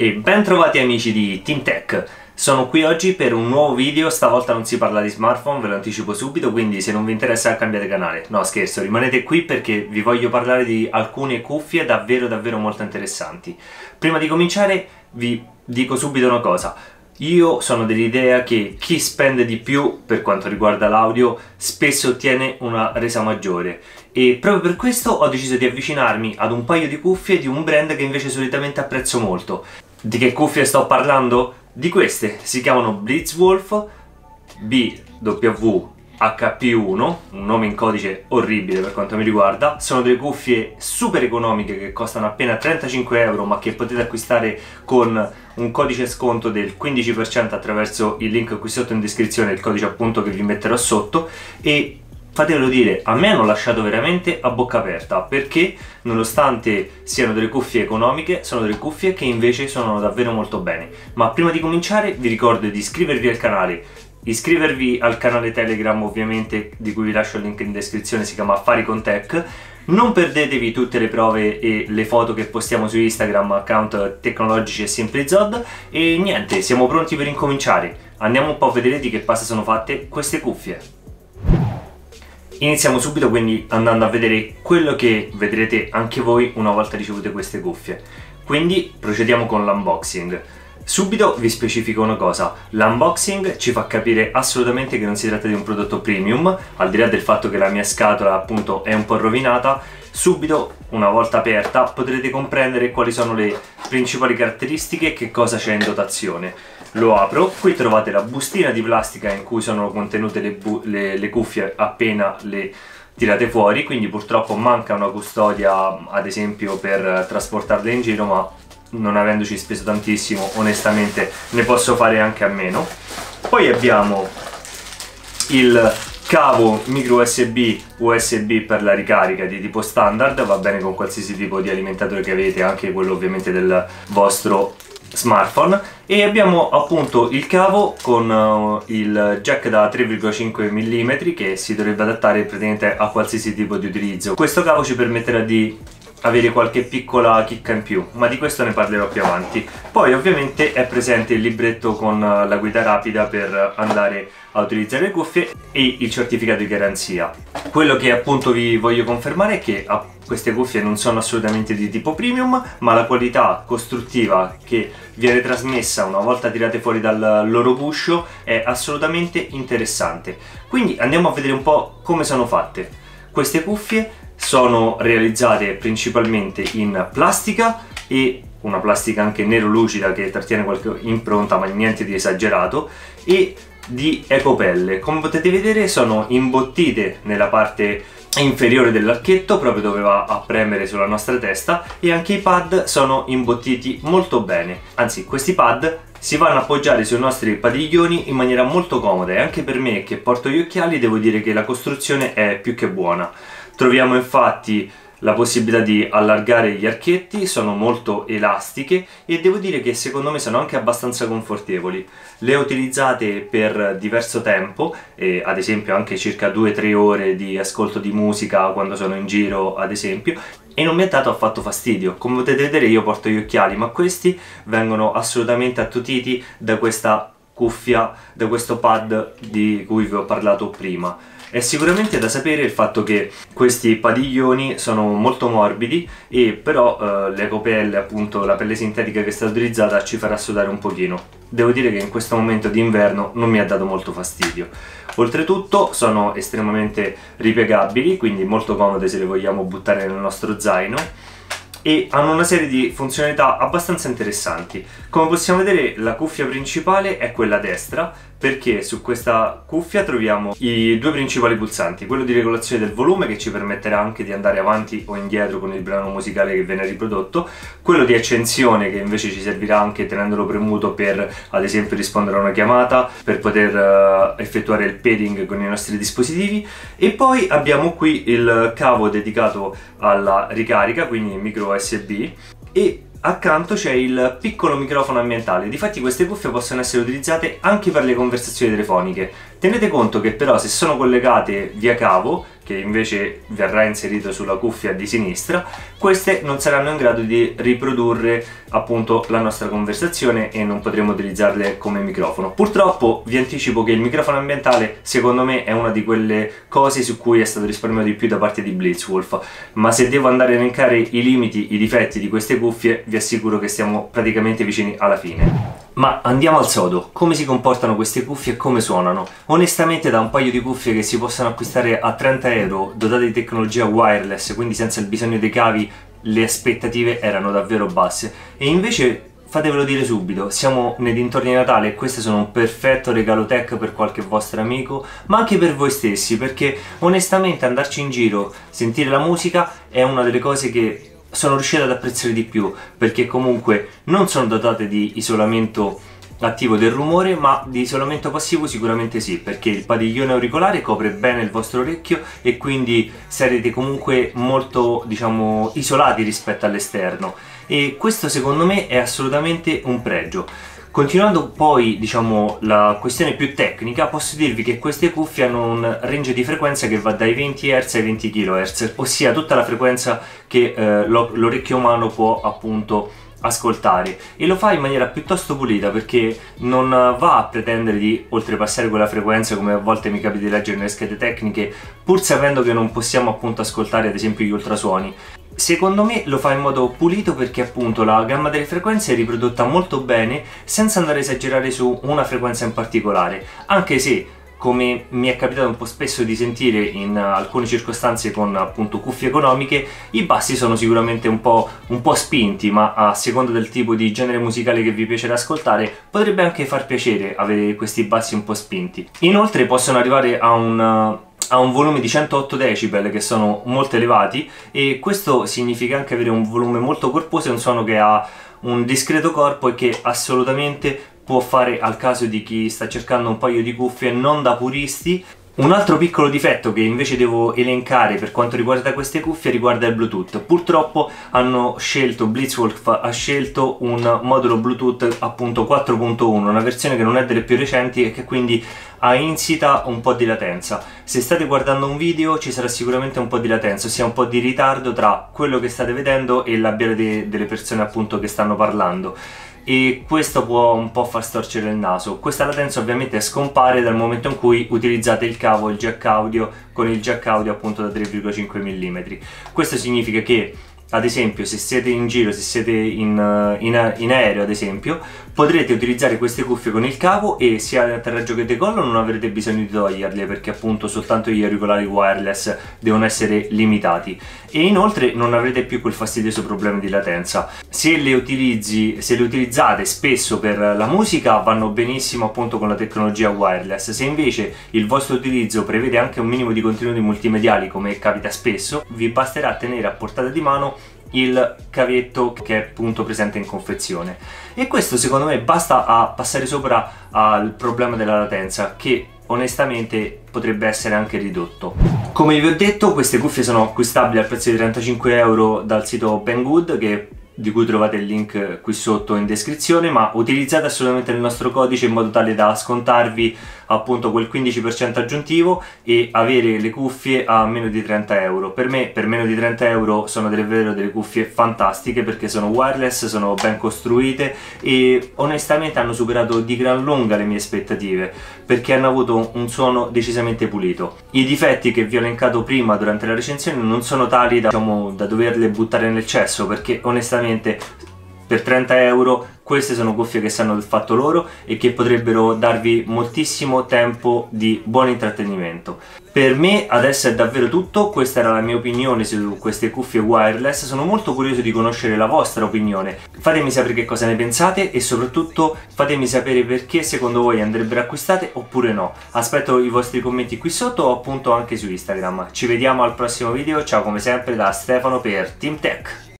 E ben trovati amici di Team Tech. Sono qui oggi per un nuovo video, stavolta non si parla di smartphone, ve lo anticipo subito, quindi se non vi interessa cambiate canale. No, scherzo, rimanete qui perché vi voglio parlare di alcune cuffie davvero molto interessanti. Prima di cominciare vi dico subito una cosa. Io sono dell'idea che chi spende di più per quanto riguarda l'audio spesso ottiene una resa maggiore e proprio per questo ho deciso di avvicinarmi ad un paio di cuffie di un brand che invece solitamente apprezzo molto. Di che cuffie sto parlando? Di queste, si chiamano Blitzwolf BW HP1, un nome in codice orribile per quanto mi riguarda. Sono delle cuffie super economiche che costano appena 35 euro, ma che potete acquistare con un codice sconto del 15% attraverso il link qui sotto in descrizione, il codice appunto che vi metterò sotto. E fatelo dire, a me hanno lasciato veramente a bocca aperta, perché nonostante siano delle cuffie economiche, sono delle cuffie che invece suonano davvero molto bene. Ma prima di cominciare vi ricordo di iscrivervi al canale, Telegram ovviamente, di cui vi lascio il link in descrizione, si chiama Affari con Tech. Non perdetevi tutte le prove e le foto che postiamo su Instagram, account tecnologici e SimplyZod. E niente, siamo pronti per incominciare. Andiamo un po' a vedere di che pasta sono fatte queste cuffie. Iniziamo subito quindi andando a vedere quello che vedrete anche voi una volta ricevute queste cuffie. Quindi procediamo con l'unboxing. Subito vi specifico una cosa, l'unboxing ci fa capire assolutamente che non si tratta di un prodotto premium, al di là del fatto che la mia scatola appunto è un po' rovinata. Subito, una volta aperta, potrete comprendere quali sono le principali caratteristiche e che cosa c'è in dotazione. Lo apro, qui trovate la bustina di plastica in cui sono contenute le cuffie appena le tirate fuori, quindi purtroppo manca una custodia ad esempio per trasportarle in giro, ma non avendoci speso tantissimo onestamente ne posso fare anche a meno. Poi abbiamo il cavo micro USB per la ricarica di tipo standard, va bene con qualsiasi tipo di alimentatore che avete, anche quello ovviamente del vostro smartphone. E abbiamo appunto il cavo con il jack da 3,5 mm che si dovrebbe adattare praticamente a qualsiasi tipo di utilizzo. Questo cavo ci permetterà di avere qualche piccola chicca in più, ma di questo ne parlerò più avanti. Poi ovviamente è presente il libretto con la guida rapida per andare a utilizzare le cuffie e il certificato di garanzia. Quello che appunto vi voglio confermare è che queste cuffie non sono assolutamente di tipo premium, ma la qualità costruttiva che viene trasmessa una volta tirate fuori dal loro guscio è assolutamente interessante. Quindi andiamo a vedere un po' come sono fatte. Queste cuffie sono realizzate principalmente in plastica, e una plastica anche nero lucida che trattiene qualche impronta ma niente di esagerato, e di ecopelle. Come potete vedere sono imbottite nella parte inferiore dell'archetto, proprio dove va a premere sulla nostra testa, e anche i pad sono imbottiti molto bene, anzi questi pad si vanno a appoggiare sui nostri padiglioni in maniera molto comoda, e anche per me che porto gli occhiali devo dire che la costruzione è più che buona. Troviamo infatti la possibilità di allargare gli archetti, sono molto elastiche e devo dire che secondo me sono anche abbastanza confortevoli. Le ho utilizzate per diverso tempo, ad esempio anche circa 2-3 ore di ascolto di musica quando sono in giro ad esempio, e non mi è dato affatto fastidio. Come potete vedere io porto gli occhiali, ma questi vengono assolutamente attutiti da questa cuffia, da questo pad di cui vi ho parlato prima. È sicuramente da sapere il fatto che questi padiglioni sono molto morbidi, e però l'ecopelle, appunto la pelle sintetica che è stata utilizzata, ci farà sudare un pochino. Devo dire che in questo momento d'inverno non mi ha dato molto fastidio. Oltretutto sono estremamente ripiegabili, quindi molto comode se le vogliamo buttare nel nostro zaino, e hanno una serie di funzionalità abbastanza interessanti. Come possiamo vedere la cuffia principale è quella destra, perché su questa cuffia troviamo i due principali pulsanti, quello di regolazione del volume che ci permetterà anche di andare avanti o indietro con il brano musicale che viene riprodotto, quello di accensione che invece ci servirà anche tenendolo premuto per ad esempio rispondere a una chiamata, per poter effettuare il pairing con i nostri dispositivi, e poi abbiamo qui il cavo dedicato alla ricarica, quindi micro USB, e accanto c'è il piccolo microfono ambientale. Difatti queste cuffie possono essere utilizzate anche per le conversazioni telefoniche. Tenete conto che però se sono collegate via cavo, che invece verrà inserito sulla cuffia di sinistra, queste non saranno in grado di riprodurre appunto la nostra conversazione e non potremo utilizzarle come microfono. Purtroppo vi anticipo che il microfono ambientale secondo me è una di quelle cose su cui è stato risparmiato di più da parte di Blitzwolf, ma se devo andare a elencare i limiti, i difetti di queste cuffie, vi assicuro che siamo praticamente vicini alla fine. Ma andiamo al sodo, come si comportano queste cuffie e come suonano? Onestamente da un paio di cuffie che si possono acquistare a 30 euro dotate di tecnologia wireless, quindi senza il bisogno dei cavi, le aspettative erano davvero basse. E invece, fatevelo dire subito, siamo nei dintorni di Natale e queste sono un perfetto regalo tech per qualche vostro amico, ma anche per voi stessi, perché onestamente andarci in giro, sentire la musica è una delle cose che sono riuscito ad apprezzare di più, perché comunque non sono dotate di isolamento attivo del rumore, ma di isolamento passivo sicuramente sì, perché il padiglione auricolare copre bene il vostro orecchio e quindi sarete comunque molto, diciamo, isolati rispetto all'esterno, e questo secondo me è assolutamente un pregio. Continuando poi, diciamo, la questione più tecnica, posso dirvi che queste cuffie hanno un range di frequenza che va dai 20 Hz ai 20 kHz, ossia tutta la frequenza che l'orecchio umano può appunto ascoltare, e lo fa in maniera piuttosto pulita, perché non va a pretendere di oltrepassare quella frequenza come a volte mi capita di leggere nelle schede tecniche, pur sapendo che non possiamo appunto ascoltare ad esempio gli ultrasuoni. Secondo me lo fa in modo pulito perché appunto la gamma delle frequenze è riprodotta molto bene senza andare a esagerare su una frequenza in particolare, anche se, come mi è capitato un po' spesso di sentire in alcune circostanze con appunto cuffie economiche, i bassi sono sicuramente un po' spinti, ma a seconda del tipo di genere musicale che vi piacerà ascoltare potrebbe anche far piacere avere questi bassi un po' spinti. Inoltre possono arrivare a un volume di 108 decibel, che sono molto elevati, e questo significa anche avere un volume molto corposo e un suono che ha un discreto corpo e che assolutamente può fare al caso di chi sta cercando un paio di cuffie non da puristi. Un altro piccolo difetto che invece devo elencare per quanto riguarda queste cuffie riguarda il Bluetooth. Purtroppo hanno scelto, Blitzwolf ha scelto un modulo Bluetooth appunto 4.1, una versione che non è delle più recenti e che quindi ha insita un po' di latenza. Se state guardando un video ci sarà sicuramente un po' di latenza, ossia un po' di ritardo tra quello che state vedendo e il labiale delle persone appunto che stanno parlando, e questo può un po' far storcere il naso. Questa latenza ovviamente scompare dal momento in cui utilizzate il cavo, il jack audio, con il jack audio appunto da 3,5 mm. Questo significa che ad esempio se siete in giro, se siete in aereo ad esempio, potrete utilizzare queste cuffie con il cavo e sia all'atterraggio che decollo non avrete bisogno di toglierle, perché appunto soltanto gli auricolari wireless devono essere limitati, e inoltre non avrete più quel fastidioso problema di latenza. Se le utilizzate spesso per la musica vanno benissimo appunto con la tecnologia wireless, se invece il vostro utilizzo prevede anche un minimo di contenuti multimediali, come capita spesso, vi basterà tenere a portata di mano il cavetto che è appunto presente in confezione, e questo secondo me basta a passare sopra al problema della latenza, che onestamente potrebbe essere anche ridotto. Come vi ho detto, queste cuffie sono acquistabili al prezzo di 35 euro dal sito Banggood, di cui trovate il link qui sotto in descrizione, ma utilizzate assolutamente il nostro codice in modo tale da scontarvi appunto quel 15% aggiuntivo e avere le cuffie a meno di 30 euro. Per me, per meno di 30 euro sono davvero delle cuffie fantastiche, perché sono wireless, sono ben costruite e onestamente hanno superato di gran lunga le mie aspettative, perché hanno avuto un suono decisamente pulito. I difetti che vi ho elencato prima durante la recensione non sono tali da, diciamo, da doverle buttare nel cesso, perché onestamente per 30 euro queste sono cuffie che sanno del fatto loro e che potrebbero darvi moltissimo tempo di buon intrattenimento. Per me adesso è davvero tutto, questa era la mia opinione su queste cuffie wireless, sono molto curioso di conoscere la vostra opinione, fatemi sapere che cosa ne pensate e soprattutto fatemi sapere perché secondo voi andrebbero acquistate oppure no. Aspetto i vostri commenti qui sotto o appunto anche su Instagram. Ci vediamo al prossimo video, ciao come sempre da Stefano per Team Tech.